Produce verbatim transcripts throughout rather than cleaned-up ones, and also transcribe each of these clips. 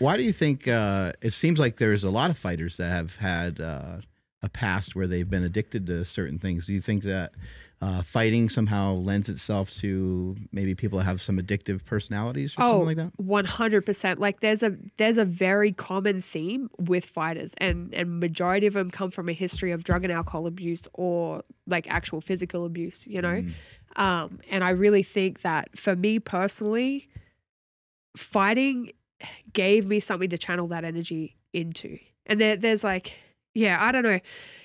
Why do you think uh, it seems like there's a lot of fighters that have had uh, a past where they've been addicted to certain things? Do you think that uh, fighting somehow lends itself to maybe people that have some addictive personalities or oh, something like that? one hundred percent. Like there's a there's a very common theme with fighters, and and majority of them come from a history of drug and alcohol abuse or like actual physical abuse, you know? Mm. Um, and I really think that for me personally, fighting gave me something to channel that energy into. And there, there's like, yeah, I don't know.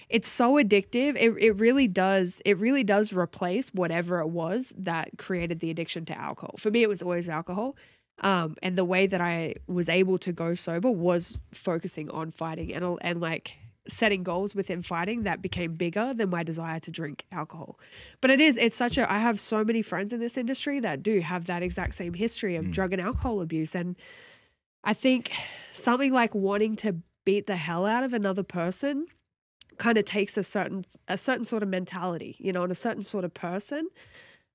It's so addictive. It, it really does. It really does replace whatever it was that created the addiction to alcohol. For me, it was always alcohol. Um, and the way that I was able to go sober was focusing on fighting and, and like setting goals within fighting that became bigger than my desire to drink alcohol. But it is, it's such a, I have so many friends in this industry that do have that exact same history of mm. drug and alcohol abuse. And I think something like wanting to beat the hell out of another person kind of takes a certain a certain sort of mentality, you know, and a certain sort of person.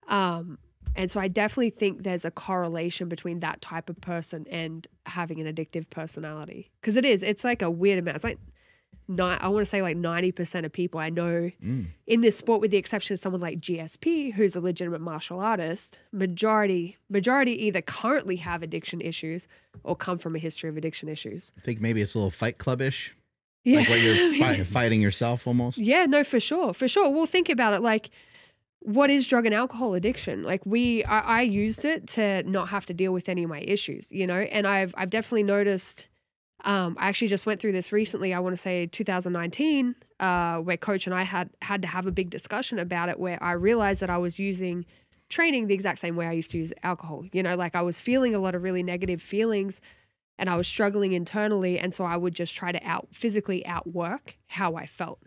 Um, and so I definitely think there's a correlation between that type of person and having an addictive personality. Because it is, it's like a weird amount. It's like, nine, I want to say like ninety percent of people I know mm. in this sport, with the exception of someone like G S P, who's a legitimate martial artist, majority, majority either currently have addiction issues or come from a history of addiction issues. I think maybe it's a little Fight Club-ish. Yeah. Like what you're fi fighting yourself almost. Yeah, no, for sure. For sure. Well, think about it. Like, what is drug and alcohol addiction? Like we, I, I used it to not have to deal with any of my issues, you know, and I've, I've definitely noticed. Um, I actually just went through this recently, I want to say two thousand nineteen, uh, where Coach and I had had to have a big discussion about it, where I realized that I was using training the exact same way I used to use alcohol. You know, like I was feeling a lot of really negative feelings and I was struggling internally. And so I would just try to out physically outwork how I felt.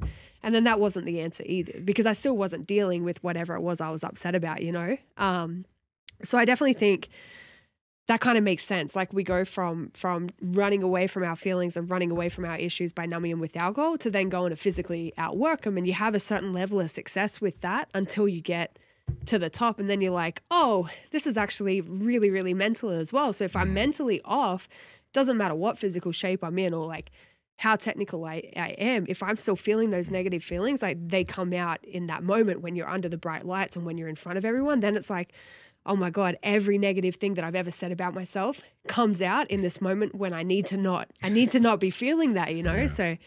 And then that wasn't the answer either, because I still wasn't dealing with whatever it was I was upset about, you know? Um, so I definitely think that kind of makes sense. Like we go from from running away from our feelings and running away from our issues by numbing them with alcohol to then going to physically outwork them. And you have a certain level of success with that until you get to the top. And then you're like, oh, this is actually really, really mental as well. So if I'm mentally off, it doesn't matter what physical shape I'm in or like how technical I, I am. If I'm still feeling those negative feelings, like they come out in that moment when you're under the bright lights and when you're in front of everyone, then it's like, oh my God, every negative thing that I've ever said about myself comes out in this moment when I need to not, I need to not be feeling that, you know? Yeah. So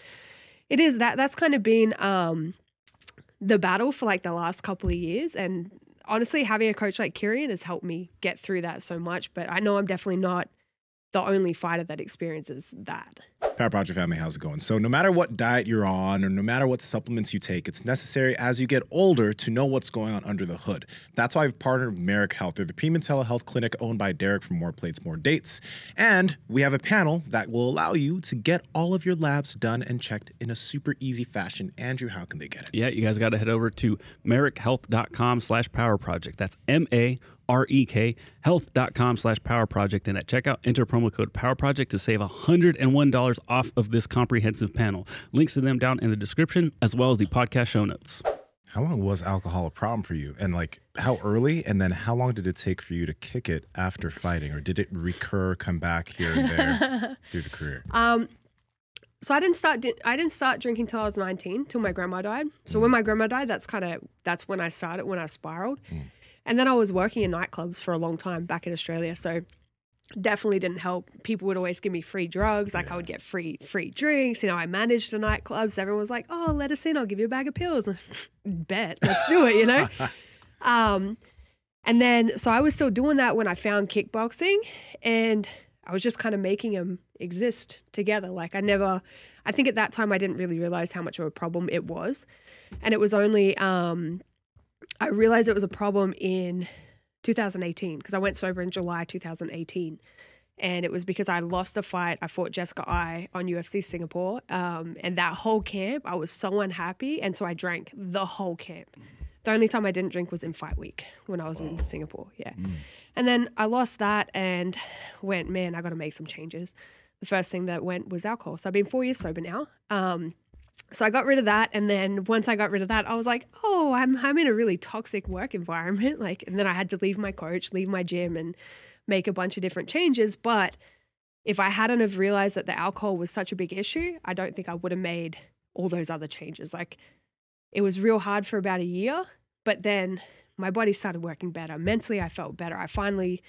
it is that, that's kind of been um, the battle for like the last couple of years. And honestly, having a coach like Kieran has helped me get through that so much, but I know I'm definitely not the only fighter that experiences that. Power Project family, how's it going? So no matter what diet you're on or no matter what supplements you take, it's necessary as you get older to know what's going on under the hood. That's why I've partnered with Merrick Health. They're the premium telehealth clinic owned by Derek from More Plates, More Dates. And we have a panel that will allow you to get all of your labs done and checked in a super easy fashion. Andrew, how can they get it? Yeah, you guys got to head over to merrick health dot com slash Power Project. That's M A R E K health dot com slash Power Project, and at checkout enter promo code Power Project to save one hundred and one dollars off of this comprehensive panel. Links to them down in the description as well as the podcast show notes. How long was alcohol a problem for you, and like how early, and then how long did it take for you to kick it after fighting, or did it recur, come back here and there through the career? Um so I didn't start I didn't start drinking till I was nineteen, till my grandma died. So mm. when my grandma died, that's kind of that's when I started, when I spiraled. Mm. And then I was working in nightclubs for a long time back in Australia, so definitely didn't help. People would always give me free drugs. Like yeah. I would get free free drinks. You know, I managed the nightclubs. Everyone was like, oh, let us in. I'll give you a bag of pills. Bet. Let's do it, you know? um, and then, so I was still doing that when I found kickboxing. And I was just kind of making them exist together. Like I never, I think at that time I didn't really realize how much of a problem it was. And it was only... Um, I realized it was a problem in two thousand eighteen, because I went sober in July two thousand eighteen, and it was because I lost a fight. I fought Jessica Ai on U F C Singapore, um, and that whole camp, I was so unhappy, and so I drank the whole camp. The only time I didn't drink was in fight week when I was wow. in Singapore, yeah. Mm. And then I lost that and went, man, I got to make some changes. The first thing that went was alcohol. So I've been four years sober now. Um So I got rid of that, and then once I got rid of that, I was like, oh, I'm, I'm in a really toxic work environment. Like, and then I had to leave my coach, leave my gym, and make a bunch of different changes. But if I hadn't have realized that the alcohol was such a big issue, I don't think I would have made all those other changes. Like, it was real hard for about a year, but then my body started working better. Mentally, I felt better. I finally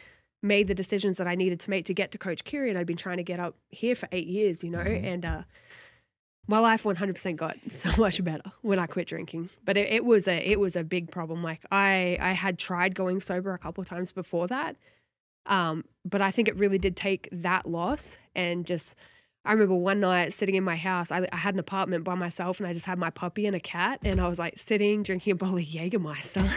made the decisions that I needed to make to get to Coach Kieran. I'd been trying to get up here for eight years, you know, mm-hmm. and uh, my life one hundred percent got so much better when I quit drinking. But it, it was a it was a big problem. Like, I, I had tried going sober a couple of times before that, um, but I think it really did take that loss. And just, I remember one night sitting in my house, I, I had an apartment by myself and I just had my puppy and a cat, and I was like sitting, drinking a bottle of Jägermeister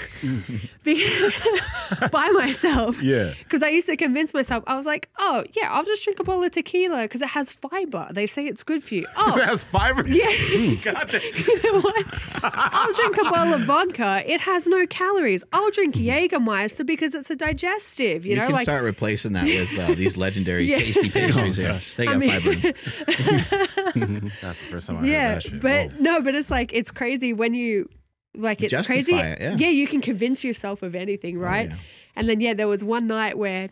by myself. Yeah. Because I used to convince myself, I was like, oh yeah, I'll just drink a bottle of tequila because it has fiber. They say it's good for you. Oh, it has fiber? Yeah. Mm, God. You know what? I'll drink a bottle of vodka. It has no calories. I'll drink Jägermeister because it's a digestive. You, you know, can like start replacing that with uh, these legendary yeah. tasty pastries. Oh, yeah. They got I mean, fiber in. That's the first time I yeah, heard that shit. But Whoa. no, but it's like, it's crazy when you, like, it's Justify crazy. It, yeah. yeah, you can convince yourself of anything, right? Oh, yeah. And then yeah, there was one night where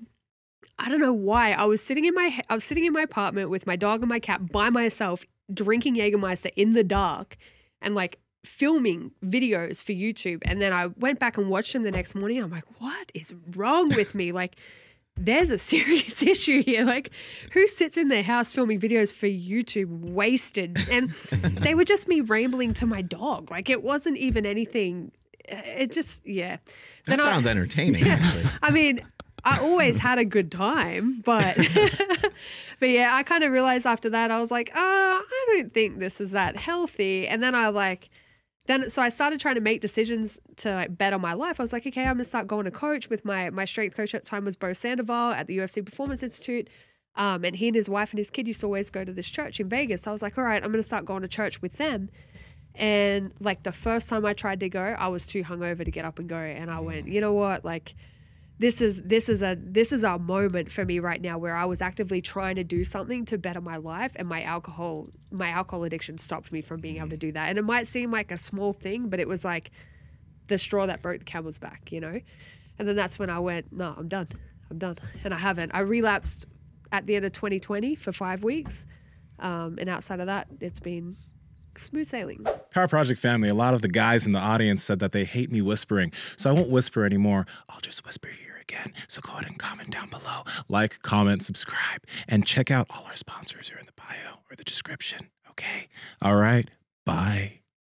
I don't know why I was sitting in my I was sitting in my apartment with my dog and my cat by myself, drinking Jägermeister in the dark, and like filming videos for YouTube. And then I went back and watched them the next morning. I'm like, what is wrong with me? Like, there's a serious issue here. Like, who sits in their house filming videos for YouTube wasted? And they were just me rambling to my dog. Like, it wasn't even anything. It just, yeah. That then sounds I, entertaining. Yeah, actually. I mean, I always had a good time, but, but yeah, I kind of realized after that, I was like, oh, I don't think this is that healthy. And then I like, Then, so I started trying to make decisions to like better my life. I was like, okay, I'm gonna start going to coach with my my strength coach at the time was Bo Sandoval at the U F C Performance Institute, um, and he and his wife and his kid used to always go to this church in Vegas. So I was like, all right, I'm gonna start going to church with them. And like the first time I tried to go, I was too hungover to get up and go, and I went, you know what, like this is this is a this is our moment for me right now, where I was actively trying to do something to better my life, and my alcohol my alcohol addiction stopped me from being able to do that. And it might seem like a small thing, but it was like the straw that broke the camel's back, you know. And then that's when I went, no, I'm done, I'm done. And I haven't. I relapsed at the end of twenty twenty for five weeks, um, and outside of that, it's been smooth sailing. Power Project family, a lot of the guys in the audience said that they hate me whispering, so I won't whisper anymore. I'll just whisper here again. So go ahead and comment down below. Like, comment, subscribe, and check out all our sponsors who are in the bio or the description. Okay? All right. Bye.